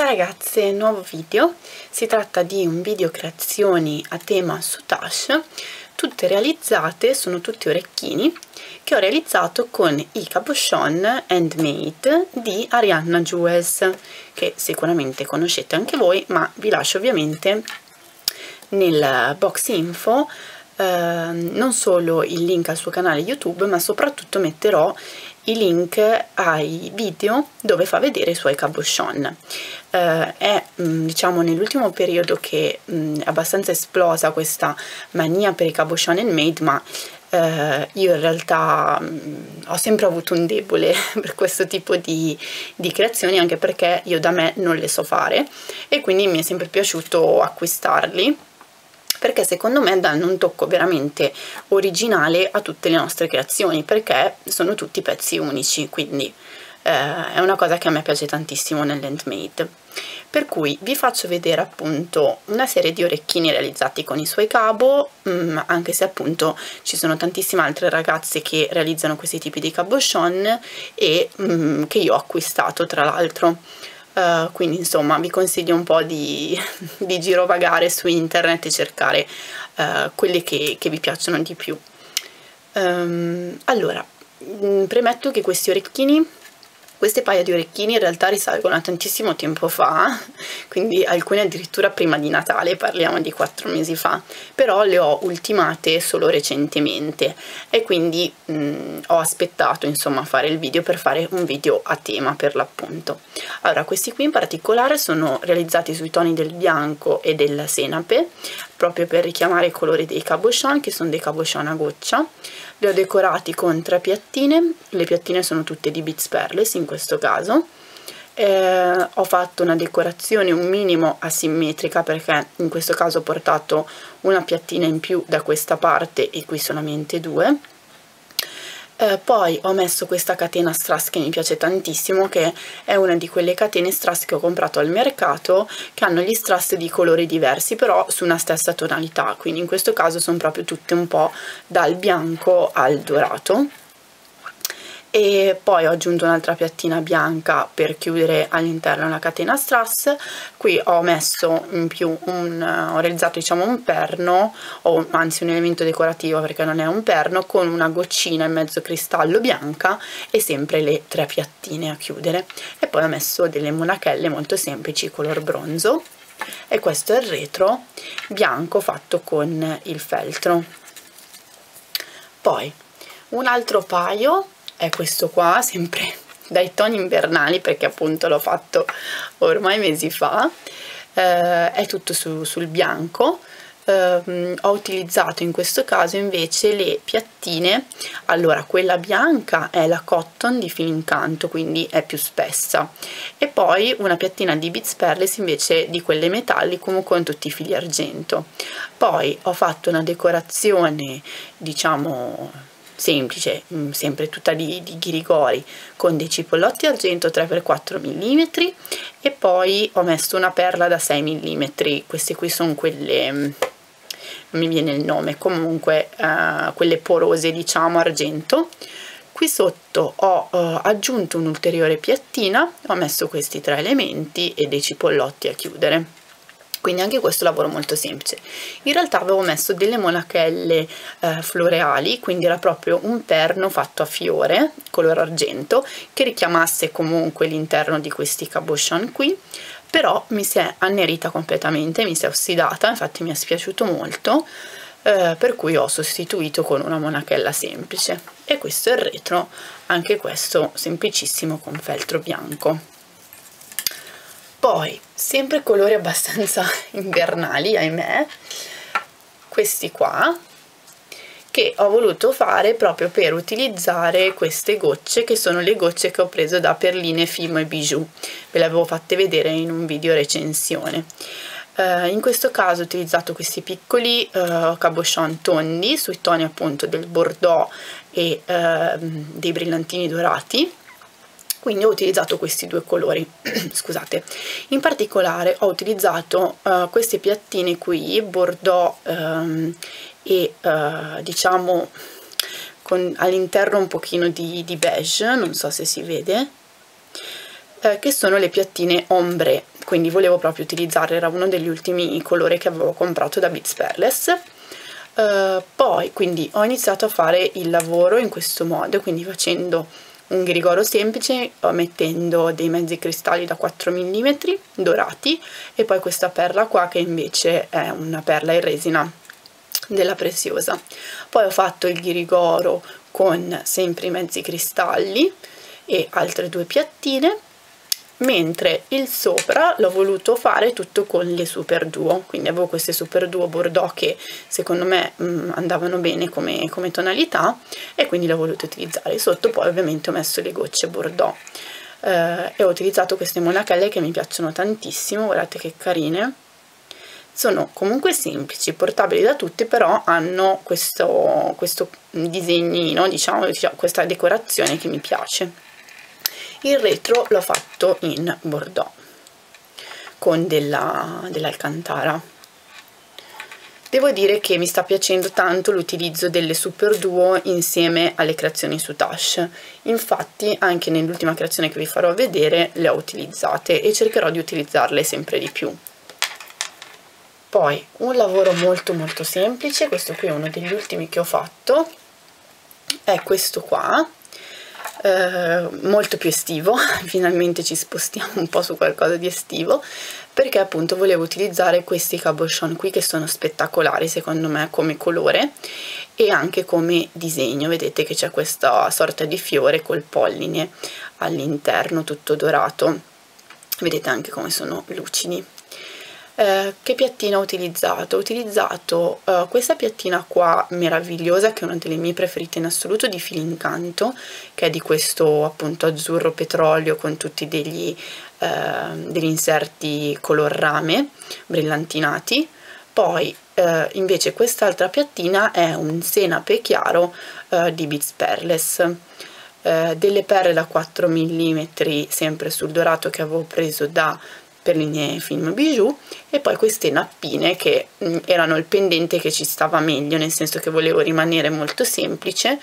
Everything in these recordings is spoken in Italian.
Ciao ragazze, nuovo video. Si tratta di un video creazioni a tema Soutache, tutte realizzate, sono tutti orecchini che ho realizzato con i Cabochon Handmade di Aryanna Jewels, che sicuramente conoscete anche voi, ma vi lascio ovviamente nel box info non solo il link al suo canale YouTube, ma soprattutto metterò i link ai video dove fa vedere i suoi cabochon. È diciamo nell'ultimo periodo che è abbastanza esplosa questa mania per i cabochon handmade, ma io in realtà ho sempre avuto un debole per questo tipo di creazioni, anche perché io da me non le so fare e quindi mi è sempre piaciuto acquistarli, perché secondo me danno un tocco veramente originale a tutte le nostre creazioni, perché sono tutti pezzi unici, quindi è una cosa che a me piace tantissimo nell'handmade. Per cui vi faccio vedere appunto una serie di orecchini realizzati con i suoi cabo, anche se appunto ci sono tantissime altre ragazze che realizzano questi tipi di cabochon e che io ho acquistato tra l'altro. Quindi insomma vi consiglio un po' di girovagare su internet e cercare quelle che vi piacciono di più. Allora, premetto che queste paia di orecchini in realtà risalgono a tantissimo tempo fa, quindi alcune addirittura prima di Natale, parliamo di 4 mesi fa, però le ho ultimate solo recentemente e quindi ho aspettato insomma a fare il video per fare un video a tema per l'appunto. Allora, questi qui in particolare sono realizzati sui toni del bianco e del senape, proprio per richiamare il colore dei cabochon, che sono dei cabochon a goccia. Li ho decorati con 3 piattine, le piattine sono tutte di Beads Perles in questo caso. Ho fatto una decorazione un minimo asimmetrica, perché in questo caso ho portato una piattina in più da questa parte e qui solamente 2. Poi ho messo questa catena strass che mi piace tantissimo, che è una di quelle catene strass che ho comprato al mercato, che hanno gli strass di colori diversi però su una stessa tonalità, quindi in questo caso sono proprio tutte un po' dal bianco al dorato. E poi ho aggiunto un'altra piattina bianca per chiudere all'interno la catena strass. Qui ho messo in più ho realizzato diciamo un perno, o anzi un elemento decorativo perché non è un perno, con una goccina in mezzo cristallo bianca e sempre le 3 piattine a chiudere. E poi ho messo delle monachelle molto semplici color bronzo, e questo è il retro bianco fatto con il feltro. Poi un altro paio è questo qua, sempre dai toni invernali, perché appunto l'ho fatto ormai mesi fa, è tutto sul bianco. Ho utilizzato in questo caso invece le piattine, allora quella bianca è la cotton di Fil Incanto, quindi è più spessa, e poi una piattina di Beads Perles invece di quelle metalliche con tutti i fili argento. Poi ho fatto una decorazione diciamo semplice, sempre tutta di Ghirigori, con dei cipollotti argento 3×4 mm, e poi ho messo una perla da 6 mm. Queste qui sono quelle, non mi viene il nome, comunque quelle porose diciamo argento. Qui sotto ho aggiunto un'ulteriore piattina, ho messo questi 3 elementi e dei cipollotti a chiudere. Quindi anche questo lavoro molto semplice. In realtà avevo messo delle monachelle floreali, quindi era proprio un perno fatto a fiore, color argento, che richiamasse comunque l'interno di questi cabochon qui, però mi si è annerita completamente, mi si è ossidata, infatti mi è spiaciuto molto, per cui ho sostituito con una monachella semplice. E questo è il retro, anche questo semplicissimo con feltro bianco. Poi, sempre colori abbastanza invernali, ahimè, questi qua, che ho voluto fare proprio per utilizzare queste gocce, che sono le gocce che ho preso da Perline, Fimo e Bijoux. Ve le avevo fatte vedere in un video recensione. In questo caso ho utilizzato questi piccoli cabochon tondi, sui toni appunto del bordeaux e dei brillantini dorati. Quindi ho utilizzato questi 2 colori, scusate. In particolare ho utilizzato queste piattine qui, bordeaux diciamo con all'interno un pochino di beige, non so se si vede, che sono le piattine ombre, quindi volevo proprio utilizzare, era uno degli ultimi colori che avevo comprato da Beads Perles. Poi quindi ho iniziato a fare il lavoro in questo modo, quindi facendo un ghirigoro semplice, mettendo dei mezzi cristalli da 4 mm dorati e poi questa perla qua che invece è una perla in resina della Preziosa. Poi ho fatto il ghirigoro con sempre i mezzi cristalli e altre due piattine, mentre il sopra l'ho voluto fare tutto con le Super Duo, quindi avevo queste Super Duo bordeaux che secondo me andavano bene come tonalità e quindi le ho volute utilizzare. Sotto poi ovviamente ho messo le gocce bordeaux e ho utilizzato queste monachelle che mi piacciono tantissimo, guardate che carine. Sono comunque semplici, portabili da tutti, però hanno questo disegnino, diciamo, questa decorazione che mi piace. Il retro l'ho fatto in bordeaux con dell'alcantara. Devo dire che mi sta piacendo tanto l'utilizzo delle Super Duo insieme alle creazioni Soutache, infatti anche nell'ultima creazione che vi farò vedere le ho utilizzate e cercherò di utilizzarle sempre di più. Poi un lavoro molto molto semplice, questo qui è uno degli ultimi che ho fatto, è questo qua. Molto più estivo, finalmente ci spostiamo un po' su qualcosa di estivo, perché appunto volevo utilizzare questi cabochon qui che sono spettacolari secondo me come colore e anche come disegno. Vedete che c'è questa sorta di fiore col polline all'interno tutto dorato, vedete anche come sono lucidi. Che piattina ho utilizzato? Ho utilizzato questa piattina qua meravigliosa, che è una delle mie preferite in assoluto, di Fil Incanto, che è di questo appunto azzurro petrolio con tutti degli inserti color rame brillantinati. Poi invece quest'altra piattina è un senape chiaro di Beads Perles, delle perle da 4 mm sempre sul dorato che avevo preso da perline fimo e Bijoux, e poi queste nappine che erano il pendente che ci stava meglio, nel senso che volevo rimanere molto semplice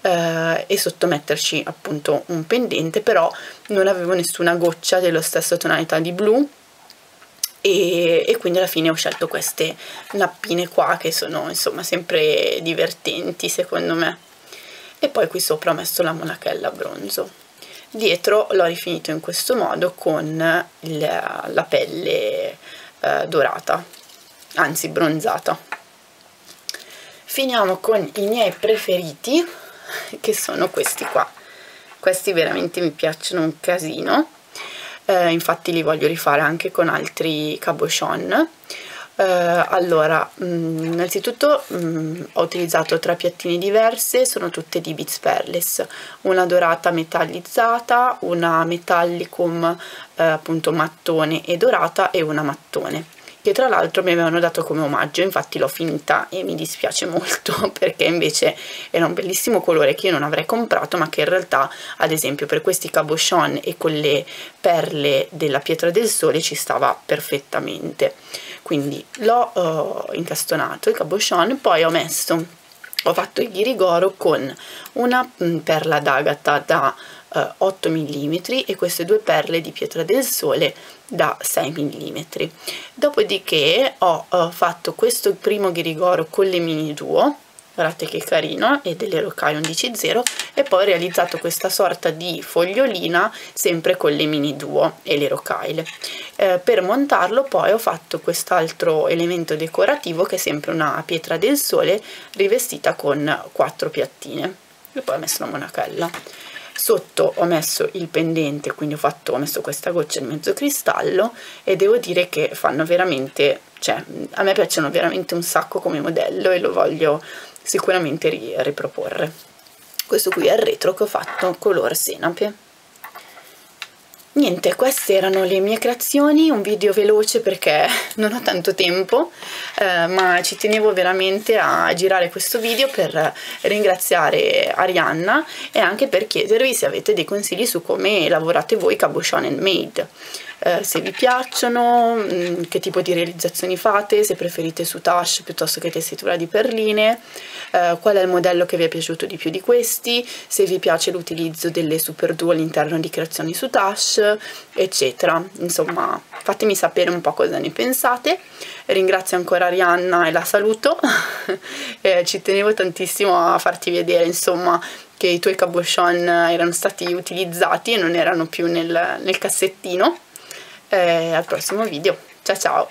e sottometterci appunto un pendente, però non avevo nessuna goccia dello stesso tonalità di blu e quindi alla fine ho scelto queste nappine qua che sono insomma sempre divertenti secondo me. E poi qui sopra ho messo la monachella bronzo. Dietro l'ho rifinito in questo modo con la pelle dorata, anzi bronzata. Finiamo con i miei preferiti, che sono questi qua. Questi veramente mi piacciono un casino, infatti li voglio rifare anche con altri cabochon. Allora, innanzitutto ho utilizzato 3 piattine diverse, sono tutte di Beads Perles, una dorata metallizzata, una metallicum appunto mattone e dorata e una mattone, che tra l'altro mi avevano dato come omaggio, infatti l'ho finita e mi dispiace molto perché invece era un bellissimo colore che io non avrei comprato, ma che in realtà ad esempio per questi cabochon e con le perle della pietra del sole ci stava perfettamente. Quindi l'ho incastonato il cabochon, poi ho fatto il ghirigoro con una perla d'agata da 8 mm e queste due perle di pietra del sole da 6 mm. Dopodiché ho fatto questo primo ghirigoro con le mini duo, guardate che carino, e delle rocaille 11.0, e poi ho realizzato questa sorta di fogliolina sempre con le mini duo e le rocaille. Per montarlo poi ho fatto quest'altro elemento decorativo che è sempre una pietra del sole rivestita con 4 piattine e poi ho messo la monachella. Sotto ho messo il pendente, quindi ho messo questa goccia di mezzo cristallo e devo dire che fanno veramente, cioè a me piacciono veramente un sacco come modello e lo voglio sicuramente riproporre. Questo qui è il retro che ho fatto color senape. Niente, queste erano le mie creazioni, un video veloce perché non ho tanto tempo, ma ci tenevo veramente a girare questo video per ringraziare Aryanna e anche per chiedervi se avete dei consigli su come lavorate voi cabochon handmade. se vi piacciono, che tipo di realizzazioni fate, se preferite soutache piuttosto che tessitura di perline, qual è il modello che vi è piaciuto di più di questi, se vi piace l'utilizzo delle Super Duo all'interno di creazioni soutache, eccetera. Insomma, fatemi sapere un po' cosa ne pensate. Ringrazio ancora Aryanna e la saluto. Ci tenevo tantissimo a farti vedere, insomma, che i tuoi cabochon erano stati utilizzati e non erano più nel cassettino. Al prossimo video, ciao ciao!